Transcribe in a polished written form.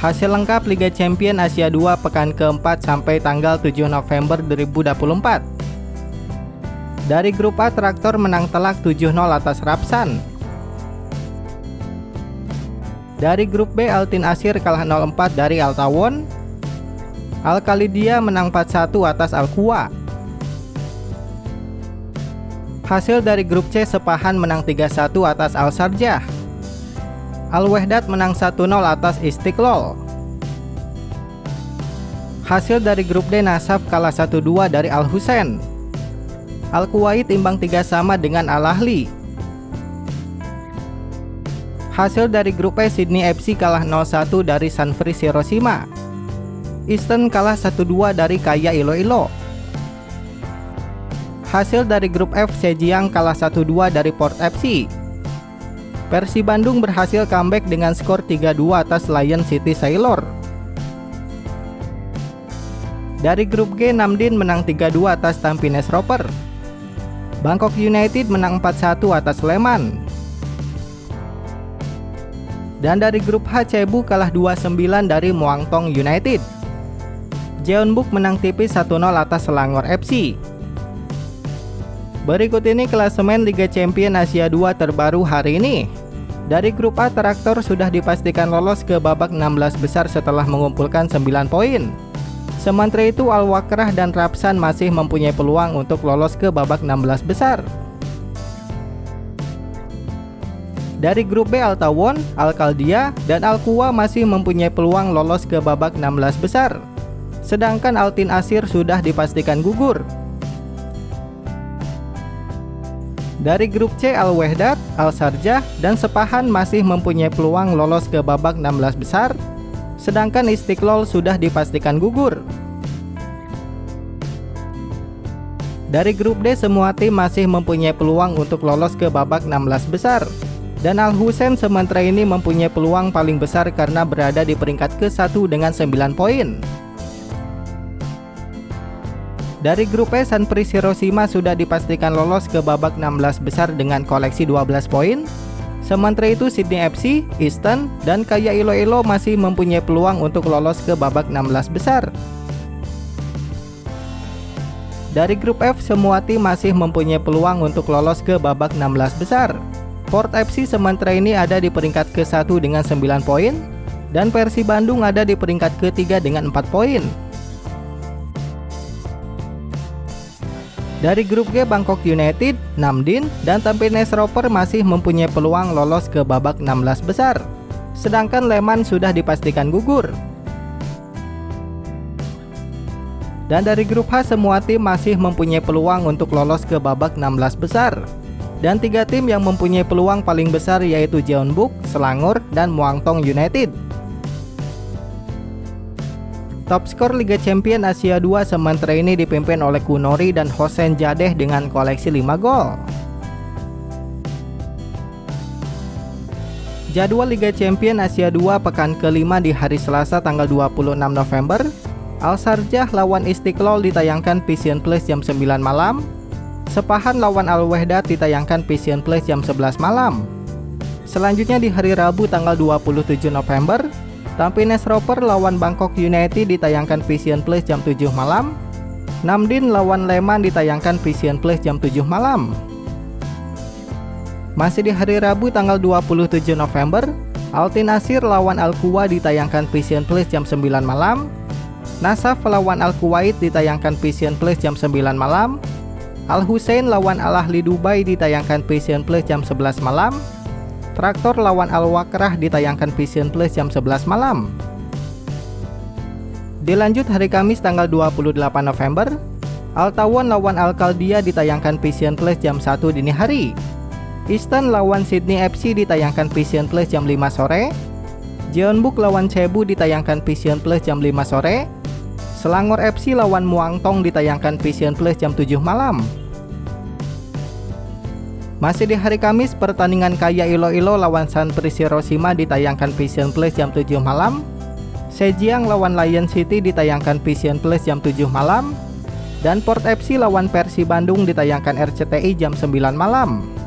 Hasil lengkap Liga Champion Asia 2 pekan keempat sampai tanggal 7 November 2024. Dari grup A, Traktor menang telak 7-0 atas Rapsan. Dari grup B, Altin Asir kalah 0-4 dari Al-Taawoun. Al-Khaldiya menang 4-1 atas Al Kuwa. Hasil dari grup C, Sepahan menang 3-1 atas Al-Sharjah. Al-Wehdat menang 1-0 atas Istiklol. Hasil dari grup D, Nasaf kalah 1-2 dari Al-Hussein. Al-Kuwait imbang 3-3 dengan Al-Ahli. Hasil dari grup E, Sydney FC kalah 0-1 dari Sanfrecce Hiroshima. Eastern kalah 1-2 dari Kaya Iloilo. Hasil dari grup F, Zhejiang kalah 1-2 dari Port FC. Persib Bandung berhasil comeback dengan skor 3-2 atas Lion City Sailors. Dari grup G, Nam Dinh menang 3-2 atas Tampines Roper. Bangkok United menang 4-1 atas Lee Man. Dan dari grup H, Cebu kalah 2-9 dari Muangthong United. Jeonbuk menang tipis 1-0 atas Selangor FC. Berikut ini klasemen Liga Champion Asia 2 terbaru hari ini. Dari grup A, Traktor sudah dipastikan lolos ke babak 16 besar setelah mengumpulkan 9 poin. Sementara itu, Al-Wakrah dan Rapsan masih mempunyai peluang untuk lolos ke babak 16 besar. Dari grup B, Al-Taawoun, Al-Khaldiya, dan Al Kuwa masih mempunyai peluang lolos ke babak 16 besar. Sedangkan Altin Asir sudah dipastikan gugur. Dari grup C, Al-Wehdat, Al-Sharjah, dan Sepahan masih mempunyai peluang lolos ke babak 16 besar, sedangkan Istiklol sudah dipastikan gugur. Dari grup D, semua tim masih mempunyai peluang untuk lolos ke babak 16 besar, dan Al-Hussein sementara ini mempunyai peluang paling besar karena berada di peringkat ke-1 dengan 9 poin. Dari grup E, Sanfrecce Hiroshima sudah dipastikan lolos ke babak 16 besar dengan koleksi 12 poin. Sementara itu, Sydney FC, Eastern, dan Kaya Iloilo masih mempunyai peluang untuk lolos ke babak 16 besar. Dari grup F, semua tim masih mempunyai peluang untuk lolos ke babak 16 besar. Port FC sementara ini ada di peringkat ke-1 dengan 9 poin, dan Persib Bandung ada di peringkat ke-3 dengan 4 poin. Dari grup G, Bangkok United, Nam Dinh, dan Tampines Roper masih mempunyai peluang lolos ke babak 16 besar. Sedangkan Lee Man sudah dipastikan gugur. Dan dari grup H, semua tim masih mempunyai peluang untuk lolos ke babak 16 besar. Dan 3 tim yang mempunyai peluang paling besar yaitu Jeonbuk, Selangor, dan Muangthong United. Top skor Liga Champion Asia 2 sementara ini dipimpin oleh Kunori dan Hossein Jadeh dengan koleksi 5 gol. Jadwal Liga Champion Asia 2 pekan ke-5 di hari Selasa tanggal 26 November. Al-Sharjah lawan Istiklol ditayangkan Vision Plus jam 9 malam. Sepahan lawan Al-Wehdat ditayangkan Vision Plus jam 11 malam. Selanjutnya di hari Rabu tanggal 27 November. Tampines Roper lawan Bangkok United ditayangkan Vision Plus jam 7 malam. Nam Dinh lawan Lee Man ditayangkan Vision Plus jam 7 malam. Masih di hari Rabu tanggal 27 November, Altin Asir lawan Al Kuwa ditayangkan Vision Plus jam 9 malam. Nasaf lawan Al-Kuwait ditayangkan Vision Plus jam 9 malam. Al-Hussein lawan Al-Ahli Dubai ditayangkan Vision Plus jam 11 malam. Traktor lawan Al-Wakrah ditayangkan Vision Plus jam 11 malam. Dilanjut hari Kamis tanggal 28 November, Al-Taawoun lawan Al-Khaldiya ditayangkan Vision Plus jam 1 dini hari. Eastern lawan Sydney FC ditayangkan Vision Plus jam 5 sore. Jeonbuk lawan Cebu ditayangkan Vision Plus jam 5 sore. Selangor FC lawan Muangthong ditayangkan Vision Plus jam 7 malam. Masih di hari Kamis, pertandingan Kaya Iloilo lawan Sanfrecce Hiroshima ditayangkan Vision Plus jam 7 malam. Zhejiang lawan Lion City ditayangkan Vision Plus jam 7 malam. Dan Port FC lawan Persib Bandung ditayangkan RCTI jam 9 malam.